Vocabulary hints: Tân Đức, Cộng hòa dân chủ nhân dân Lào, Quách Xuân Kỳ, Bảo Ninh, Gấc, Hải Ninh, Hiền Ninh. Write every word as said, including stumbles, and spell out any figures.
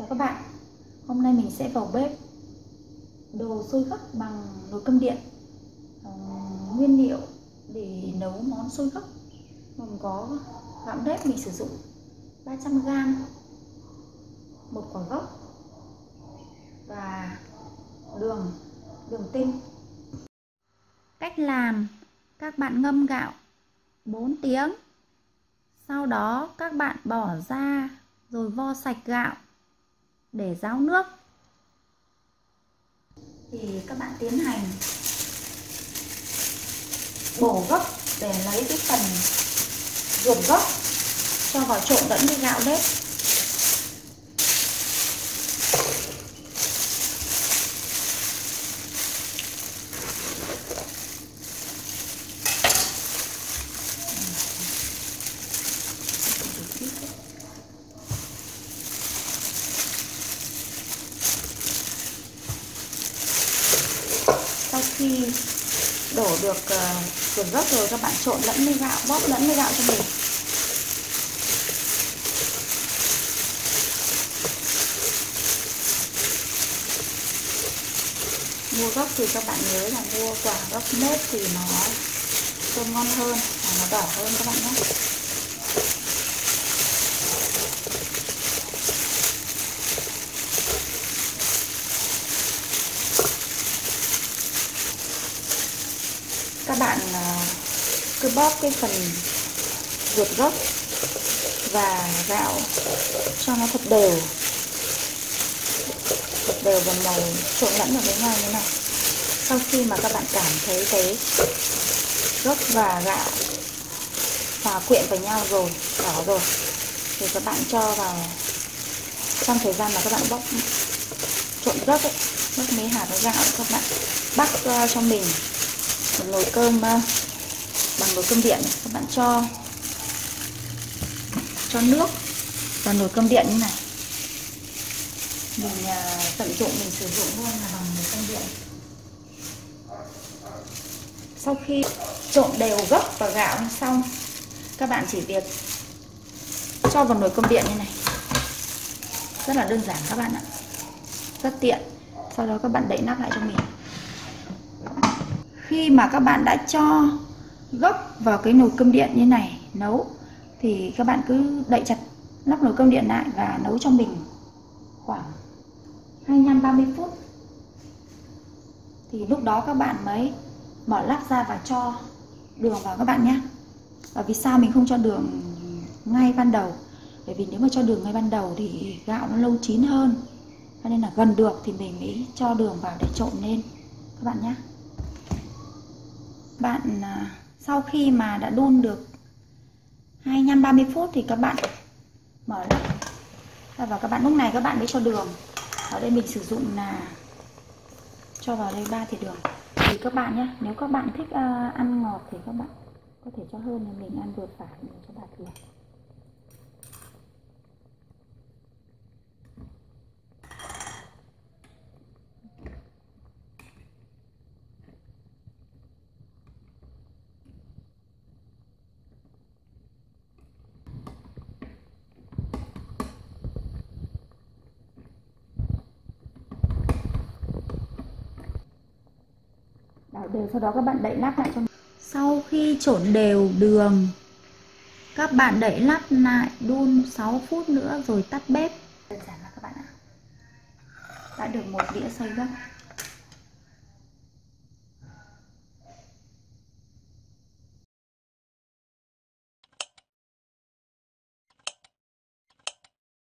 Chào các bạn, hôm nay mình sẽ vào bếp đồ xôi gấc bằng nồi cơm điện. À, nguyên liệu để nấu món xôi gấc gồm có gạo nếp mình sử dụng ba trăm gam, một quả gấc và đường đường tinh. Cách làm: các bạn ngâm gạo bốn tiếng, sau đó các bạn bỏ ra rồi vo sạch gạo để ráo nước. Thì các bạn tiến hành bổ gấc để lấy cái phần ruột gấc cho vào trộn lẫn với gạo nếp. Sau khi đổ được ruột gấc rồi, các bạn trộn lẫn với gạo, bóp lẫn với gạo cho mình. Mua gấc thì các bạn nhớ là mua quả gấc nếp thì nó thơm ngon hơn và nó đỏ hơn các bạn nhé. Các bạn cứ bóp cái phần ruột gấc và gạo cho nó thật đều, thật đều và màu trộn lẫn vào với nhau như này. Sau khi mà các bạn cảm thấy cái gấc và gạo hòa quyện vào nhau rồi, đỏ rồi, thì các bạn cho vào. Trong thời gian mà các bạn bóp trộn gấc ấy, bóp mấy hạt với gạo, các bạn bắc cho mình một nồi cơm bằng nồi cơm điện. Các bạn cho cho nước vào nồi cơm điện như này. Mình tận dụng, mình sử dụng luôn là bằng nồi cơm điện. Sau khi trộn đều gấc và gạo xong, các bạn chỉ việc cho vào nồi cơm điện như này, rất là đơn giản các bạn ạ, rất tiện. Sau đó các bạn đậy nắp lại cho mình. Khi mà các bạn đã cho gấc vào cái nồi cơm điện như này nấu, thì các bạn cứ đậy chặt nắp nồi cơm điện lại và nấu cho mình khoảng hai mươi lăm đến ba mươi phút. Thì lúc đó các bạn mới mở lắp ra và cho đường vào các bạn nhé. Và vì sao mình không cho đường ngay ban đầu? Bởi vì nếu mà cho đường ngay ban đầu thì gạo nó lâu chín hơn. Cho nên là gần được thì mình mới cho đường vào để trộn lên các bạn nhé. Bạn sau khi mà đã đun được hai mươi lăm đến ba mươi phút thì các bạn mở lắp và các bạn lúc này các bạn mới cho đường. Ở đây mình sử dụng là cho vào đây ba thìa đường. Thì các bạn nhé, nếu các bạn thích ăn ngọt thì các bạn có thể cho hơn, là mình ăn vừa phải, mình cho ba thìa. Đều, sau đó các bạn đậy nắp lại cho. Sau khi trộn đều đường, các bạn đậy nắp lại, đun sáu phút nữa rồi tắt bếp. Đơn giản là các bạn ạ, đã được một đĩa xôi gấc.